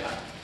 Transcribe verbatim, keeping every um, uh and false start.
Yeah.